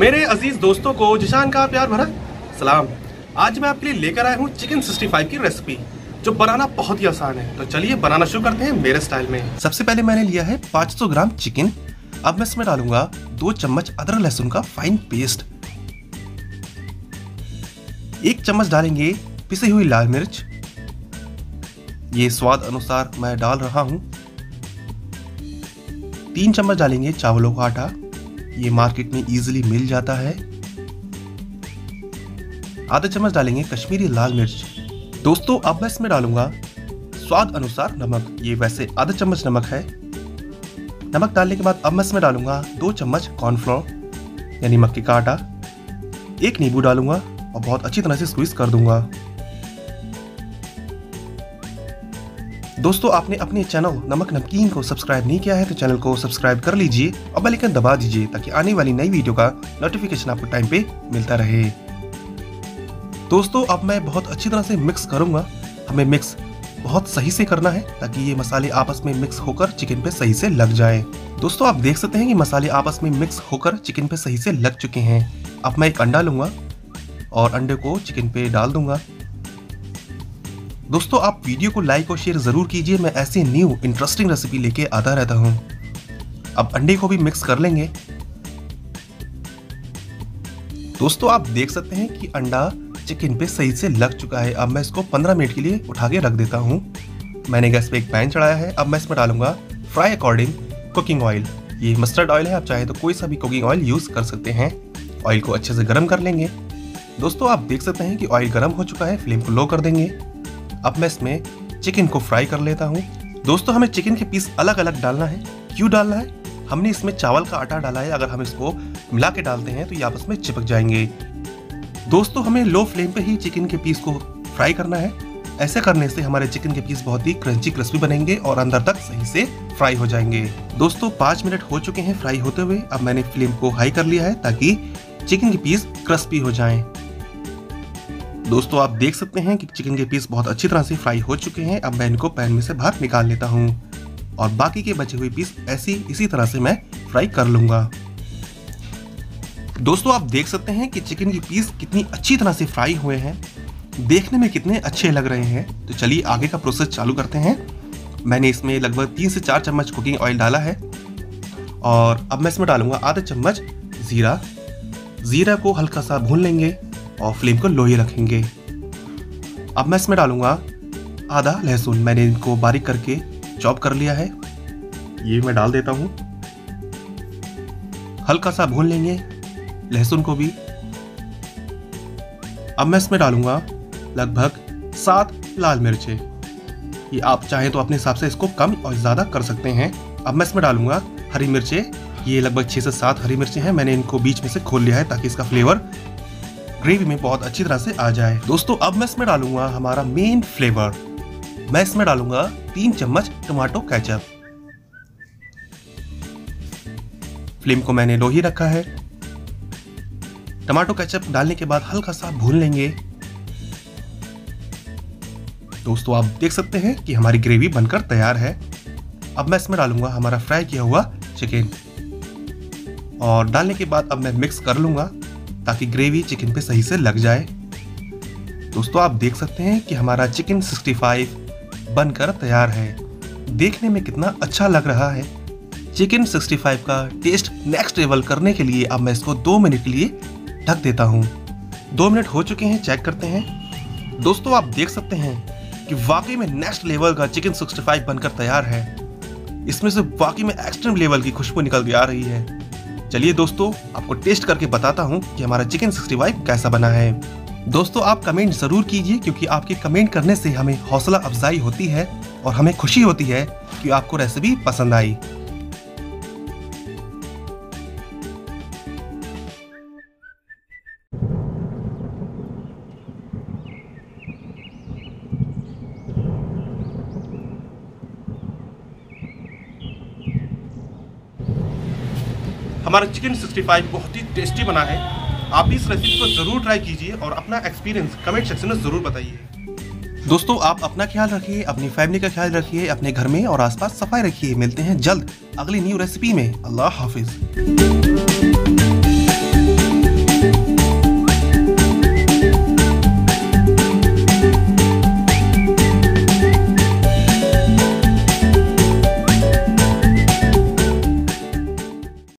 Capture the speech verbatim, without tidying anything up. मेरे अजीज दोस्तों को जिशान का प्यार भरा सलाम। आज मैं आपके लिए लेकर आया हूँ चिकन सिक्सटी फाइव की रेसिपी जो बनाना बहुत ही आसान है। तो चलिए बनाना शुरू करते हैं मेरे स्टाइल में। सबसे पहले मैंने लिया है पाँच सौ ग्राम चिकन। अब मैं इसमें डालूंगा दो चम्मच अदरक लहसुन का फाइन पेस्ट, एक चम्मच डालेंगे पिसी हुई लाल मिर्च, ये स्वाद अनुसार मैं डाल रहा हूँ। तीन चम्मच डालेंगे चावलों का आटा, ये मार्केट में इजीली मिल जाता है। आधा चम्मच डालेंगे कश्मीरी लाल मिर्च। दोस्तों अब मैं इसमें डालूंगा स्वाद अनुसार नमक, ये वैसे आधा चम्मच नमक है। नमक डालने के बाद अब मैं इसमें डालूंगा दो चम्मच कॉर्नफ्लोर यानी मक्के का आटा, एक नींबू डालूंगा और बहुत अच्छी तरह से स्क्वीज कर दूंगा। दोस्तों आपने अपने चैनल नमक नमकीन को सब्सक्राइब नहीं किया है तो चैनल को सब्सक्राइब कर लीजिए और बेल आइकन दबा दीजिए ताकि आने वाली नई वीडियो का नोटिफिकेशन आपको टाइम पे मिलता रहे। दोस्तों अब मैं बहुत अच्छी तरह से मिक्स करूंगा। हमें मिक्स बहुत सही से करना है ताकि ये मसाले आपस में मिक्स होकर चिकन पे सही से लग जाए। दोस्तों आप देख सकते हैं कि मसाले आपस में मिक्स होकर चिकन पे सही से लग चुके हैं। अब मैं एक अंडा लूँगा और अंडे को चिकन पे डाल दूँगा। दोस्तों आप वीडियो को लाइक और शेयर ज़रूर कीजिए, मैं ऐसे न्यू इंटरेस्टिंग रेसिपी लेके आता रहता हूँ। अब अंडे को भी मिक्स कर लेंगे। दोस्तों आप देख सकते हैं कि अंडा चिकन पे सही से लग चुका है। अब मैं इसको पंद्रह मिनट के लिए उठा के रख देता हूँ। मैंने गैस पे एक पैन चढ़ाया है। अब मैं इसमें डालूंगा फ्राई अकॉर्डिंग कुकिंग ऑयल, ये मस्टर्ड ऑयल है, आप चाहे तो कोई सा भी कुकिंग ऑयल यूज़ कर सकते हैं। ऑयल को अच्छे से गर्म कर लेंगे। दोस्तों आप देख सकते हैं कि ऑयल गर्म हो चुका है, फ्लेम को लो कर देंगे। अब मैं इसमें चिकन को फ्राई कर लेता हूँ। दोस्तों हमें चिकन के पीस अलग अलग डालना है। क्यों डालना है? हमने इसमें चावल का आटा डाला है, अगर हम इसको मिला के डालते हैं तो ये आपस में चिपक जाएंगे। दोस्तों हमें लो फ्लेम पे ही चिकन के पीस को फ्राई करना है। ऐसे करने से हमारे चिकन के पीस बहुत ही क्रंची क्रिस्पी बनेंगे और अंदर तक सही से फ्राई हो जाएंगे। दोस्तों पाँच मिनट हो चुके हैं फ्राई होते हुए। अब मैंने फ्लेम को हाई कर लिया है ताकि चिकन के पीस क्रिस्पी हो जाएं। दोस्तों आप देख सकते हैं कि चिकन के पीस बहुत अच्छी तरह से फ्राई हो चुके हैं। अब मैं इनको पैन में से बाहर निकाल लेता हूँ और बाकी के बचे हुए पीस ऐसी इसी तरह से मैं फ्राई कर लूँगा। दोस्तों आप देख सकते हैं कि चिकन के पीस कितनी अच्छी तरह से फ्राई हुए हैं, देखने में कितने अच्छे लग रहे हैं। तो चलिए आगे का प्रोसेस चालू करते हैं। मैंने इसमें लगभग तीन से चार चम्मच कुकिंग ऑयल डाला है और अब मैं इसमें डालूंगा आधा चम्मच ज़ीरा। ज़ीरा को हल्का सा भून लेंगे और फ्लेम को लो ही रखेंगे। अब मैं इसमें डालूंगा आधा लहसुन, मैंने इनको बारीक करके चॉप कर लिया है, ये मैं डाल देता हूँ। हल्का सा भून लेंगे लहसुन को भी। अब मैं इसमें डालूंगा लगभग सात लाल मिर्चें, ये आप चाहें तो अपने हिसाब से इसको कम और ज़्यादा कर सकते हैं। अब मैं इसमें डालूंगा हरी मिर्चें, ये लगभग छः से सात हरी मिर्चें हैं, मैंने इनको बीच में से खोल लिया है ताकि इसका फ्लेवर ग्रेवी में बहुत अच्छी तरह से आ जाए। दोस्तों अब मैं इसमें डालूंगा हमारा मेन फ्लेवर। मैं इसमें डालूंगा तीन चम्मच टमाटो केचप। फ्लेम को मैंने लो ही रखा है। टमाटो केचप डालने के बाद हल्का सा भून लेंगे। दोस्तों आप देख सकते हैं कि हमारी ग्रेवी बनकर तैयार है। अब मैं इसमें डालूंगा हमारा फ्राई किया हुआ चिकन और डालने के बाद अब मैं मिक्स कर लूंगा ताकि ग्रेवी चिकन पे सही से लग जाए। दोस्तों आप देख सकते हैं कि हमारा चिकन सिक्सटी फाइव बनकर तैयार है, देखने में कितना अच्छा लग रहा है। चिकन सिक्सटी फाइव का टेस्ट नेक्स्ट लेवल करने के लिए अब मैं इसको दो मिनट के लिए ढक देता हूँ। दो मिनट हो चुके हैं, चेक करते हैं। दोस्तों आप देख सकते हैं कि वाकई में नेक्स्ट लेवल का चिकन सिक्सटी फाइव बनकर तैयार है। इसमें से वाकई में एक्सट्रीम लेवल की खुशबू निकल के आ रही है। चलिए दोस्तों आपको टेस्ट करके बताता हूँ कि हमारा चिकन सिक्सटी फाइव कैसा बना है। दोस्तों आप कमेंट ज़रूर कीजिए क्योंकि आपके कमेंट करने से हमें हौसला अफजाई होती है और हमें खुशी होती है कि आपको रेसिपी पसंद आई। हमारा चिकन सिक्सटी फाइव बहुत ही टेस्टी बना है। आप इस रेसिपी को ज़रूर ट्राई कीजिए और अपना एक्सपीरियंस कमेंट सेक्शन में ज़रूर बताइए। दोस्तों आप अपना ख्याल रखिए, अपनी फैमिली का ख्याल रखिए, अपने घर में और आसपास सफाई रखिए। मिलते हैं जल्द अगली न्यू रेसिपी में। अल्लाह हाफिज़।